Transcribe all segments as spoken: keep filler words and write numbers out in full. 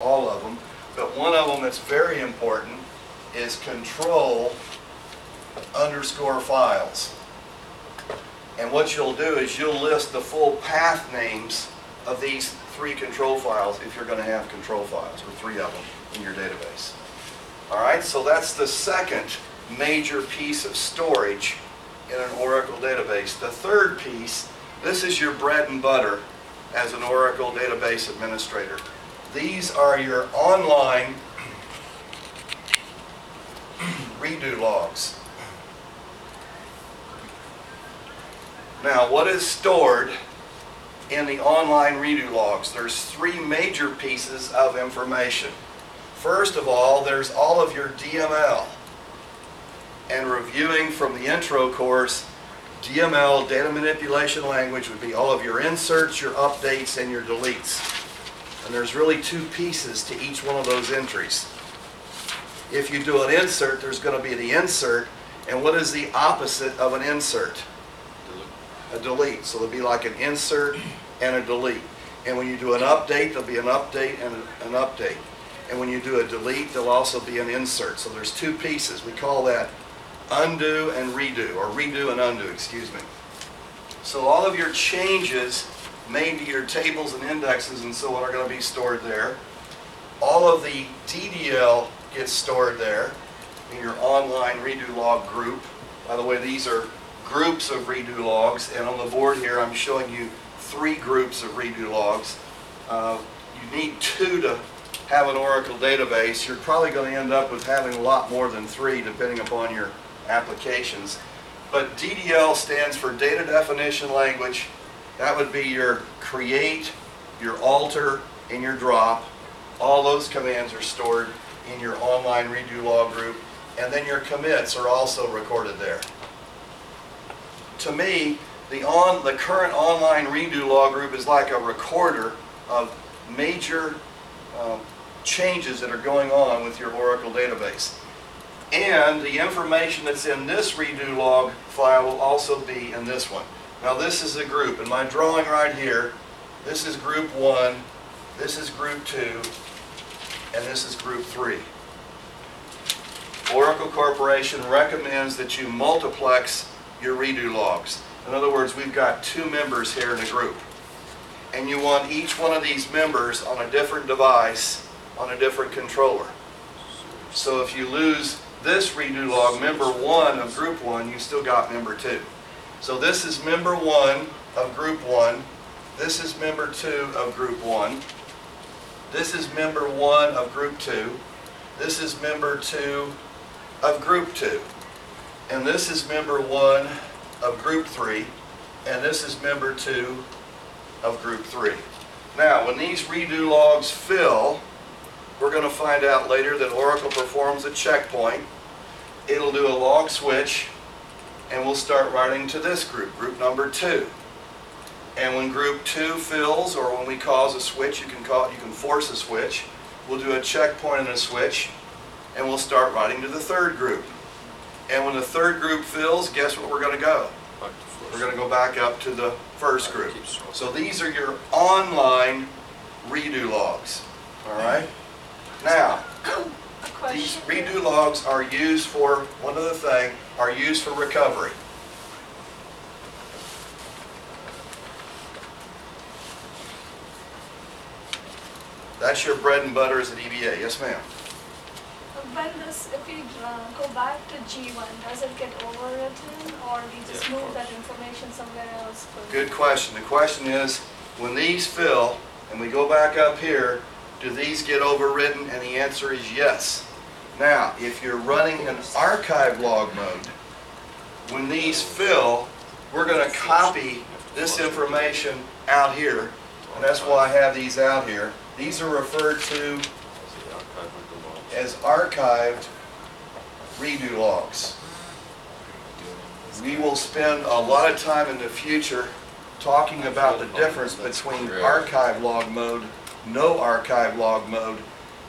all of them, but one of them that's very important is control underscore files. And what you'll do is you'll list the full path names of these three control files if you're going to have control files, or three of them in your database. All right, so that's the second major piece of storage in an Oracle database. The third piece, this is your bread and butter as an Oracle database administrator. These are your online redo logs. Now, what is stored in the online redo logs? There's three major pieces of information. First of all, there's all of your D M L. And reviewing from the intro course, D M L, data manipulation language, would be all of your inserts, your updates, and your deletes. And there's really two pieces to each one of those entries. If you do an insert, there's going to be the insert. And what is the opposite of an insert? A delete. So there'll be like an insert and a delete. And when you do an update, there'll be an update and an update. And when you do a delete, there'll also be an insert. So there's two pieces. We call that undo and redo, or redo and undo, excuse me. So all of your changes made to your tables and indexes and so on are going to be stored there. All of the D D L gets stored there in your online redo log group. By the way, these are groups of redo logs, and on the board here I'm showing you three groups of redo logs. Uh, you need two to have an Oracle database. You're probably going to end up with having a lot more than three depending upon your applications. But D D L stands for Data Definition Language. That would be your create, your alter, and your drop. All those commands are stored in your online redo log group, and then your commits are also recorded there. To me, the, on, the current online redo log group is like a recorder of major uh, changes that are going on with your Oracle database. And the information that's in this redo log file will also be in this one. Now this is a group. In my drawing right here, this is group one, this is group two, and this is group three. Oracle Corporation recommends that you multiplex your redo logs. In other words, we've got two members here in a group. And you want each one of these members on a different device, on a different controller. So if you lose this redo log, member one of group one, you still got member two. So this is member one of group one. This is member two of group one. This is member one of group two. This is member two of group two. And this is member one of group three, and this is member two of group three. Now, when these redo logs fill, we're going to find out later that Oracle performs a checkpoint. It'll do a log switch, and we'll start writing to this group, group number two. And when group two fills, or when we cause a switch, you can call, you can force a switch. We'll do a checkpoint and a switch, and we'll start writing to the third group. And when the third group fills, guess where we're going to go? We're going to go back up to the first group. So these are your online redo logs. All right? Now, these redo logs are used for, one other thing, are used for recovery. That's your bread and butter as a D B A. Yes, ma'am? When this, if we uh, go back to G one, does it get overwritten, or we just move that information somewhere else? Good question. The question is, when these fill and we go back up here, do these get overwritten? And the answer is yes. Now, if you're running an archive log mode, when these fill, we're going to copy this information out here, and that's why I have these out here. These are referred to as archived redo logs. We will spend a lot of time in the future talking about the difference between archive log mode, no archive log mode,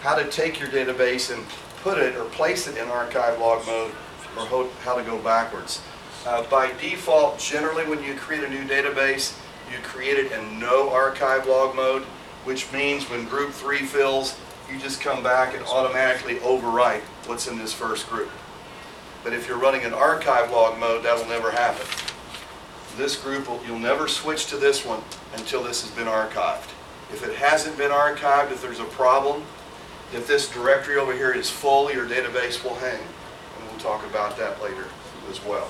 how to take your database and put it or place it in archive log mode, or how to go backwards. Uh, by default, generally when you create a new database, you create it in no archive log mode, which means when group three fills, you just come back and automatically overwrite what's in this first group. But if you're running an archive log mode, that'll never happen. This group, will, you'll never switch to this one until this has been archived. If it hasn't been archived, if there's a problem, if this directory over here is full, your database will hang. And we'll talk about that later as well.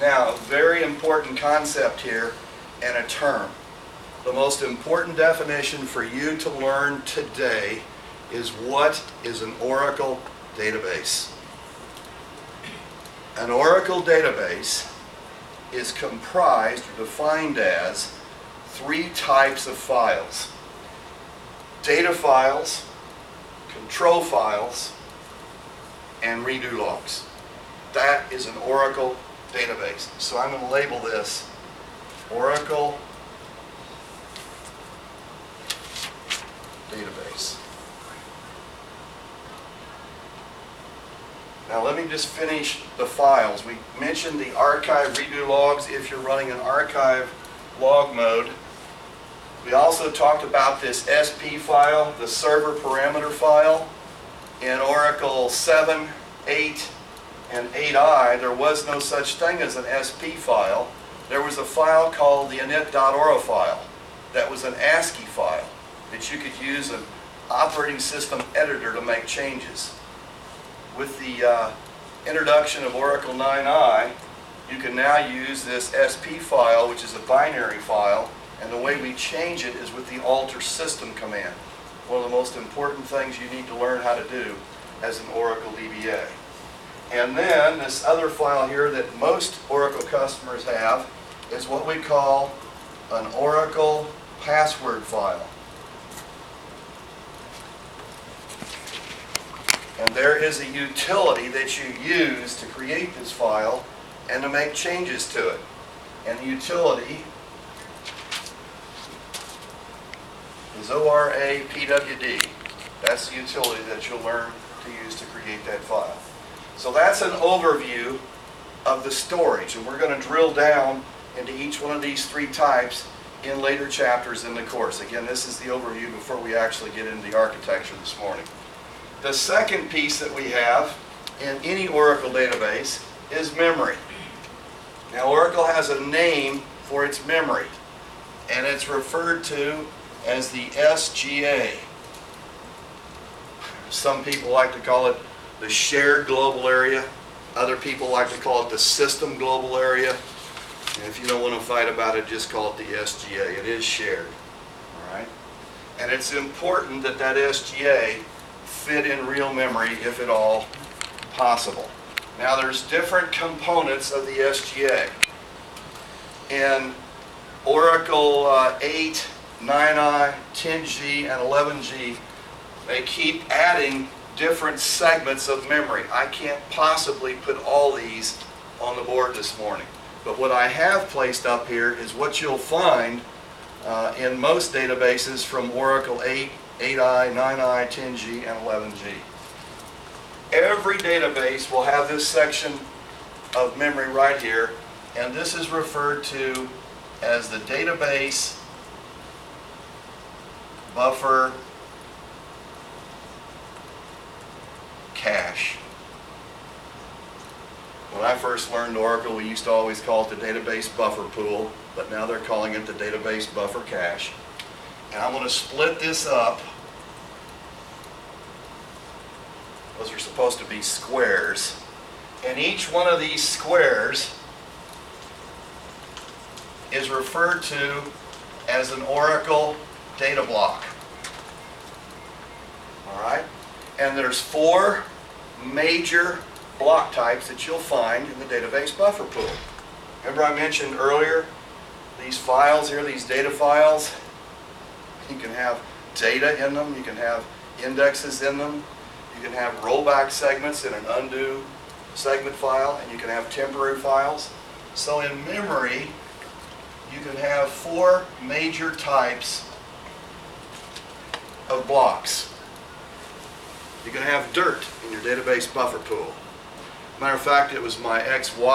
Now, a very important concept here, and a term. The most important definition for you to learn today is what is an Oracle database. An Oracle database is comprised or defined as three types of files: data files, control files, and redo logs. That is an Oracle database. So I'm going to label this Oracle database. Now let me just finish the files. We mentioned the archive redo logs if you're running an archive log mode. We also talked about this S P file, the server parameter file. In Oracle seven, eight, and eight i, there was no such thing as an S P file. There was a file called the init dot o r a file that was an ASCII file that you could use an operating system editor to make changes. With the uh, introduction of Oracle nine i, you can now use this S P file, which is a binary file, and the way we change it is with the ALTER SYSTEM command. One of the most important things you need to learn how to do as an Oracle D B A. And then this other file here that most Oracle customers have is what we call an Oracle password file. And there is a utility that you use to create this file and to make changes to it. And the utility is O R A P W D. That's the utility that you'll learn to use to create that file. So that's an overview of the storage, and we're going to drill down into each one of these three types in later chapters in the course. Again, this is the overview before we actually get into the architecture this morning. The second piece that we have in any Oracle database is memory. Now, Oracle has a name for its memory, and it's referred to as the S G A. Some people like to call it the shared global area. Other people like to call it the system global area. And if you don't want to fight about it, just call it the S G A. It is shared. All right? And it's important that that S G A fit in real memory if at all possible. Now there's different components of the S G A. In Oracle uh, eight, nine i, ten g, and eleven g, they keep adding different segments of memory. I can't possibly put all these on the board this morning. But what I have placed up here is what you'll find uh, in most databases from Oracle eight, eight i, nine i, ten g, and eleven g. Every database will have this section of memory right here, and this is referred to as the database buffer cache. When I first learned Oracle, we used to always call it the database buffer pool, but now they're calling it the database buffer cache. And I'm going to split this up. Those are supposed to be squares. And each one of these squares is referred to as an Oracle data block. All right? And there's four major block types that you'll find in the database buffer pool. Remember I mentioned earlier these files here, these data files. You can have data in them, you can have indexes in them, you can have rollback segments in an undo segment file, and you can have temporary files. So in memory, you can have four major types of blocks. You can have dirt in your database buffer pool. Matter of fact, it was my ex-wife